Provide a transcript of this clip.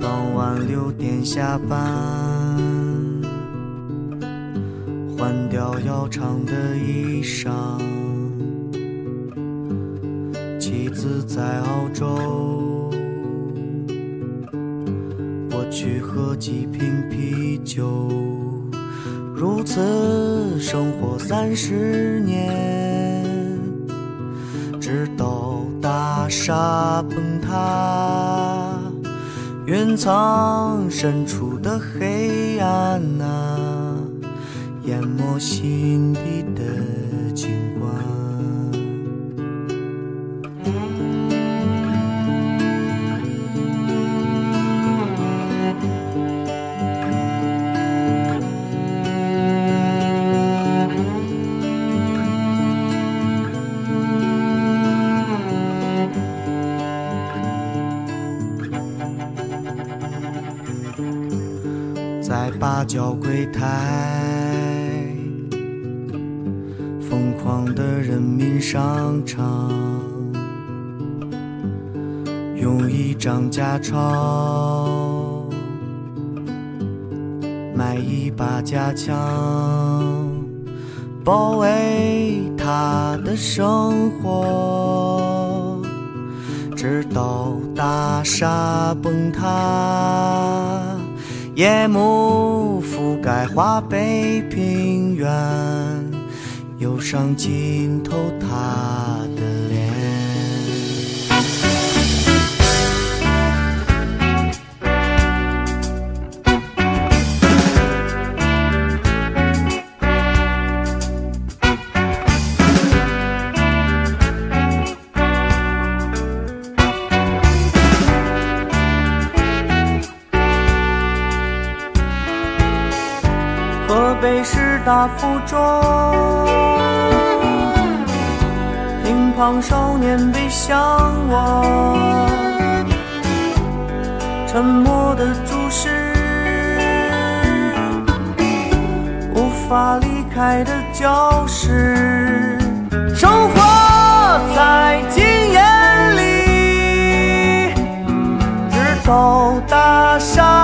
傍晚6点下班，换掉要长的衣裳。妻子在澳洲，我去喝几瓶啤酒。如此生活30年，直到大厦崩塌，蕴藏深处的黑暗啊，淹没心底的景观。八角柜台，疯狂的人民商场，用一张假钞买一把假枪，包围他的生活，直到大厦崩塌，夜幕覆盖华北平原，忧伤浸透他的脸。大腹中，乒乓少年背向我，沉默的注视，无法离开的教室，生活在经验里，直到大厦。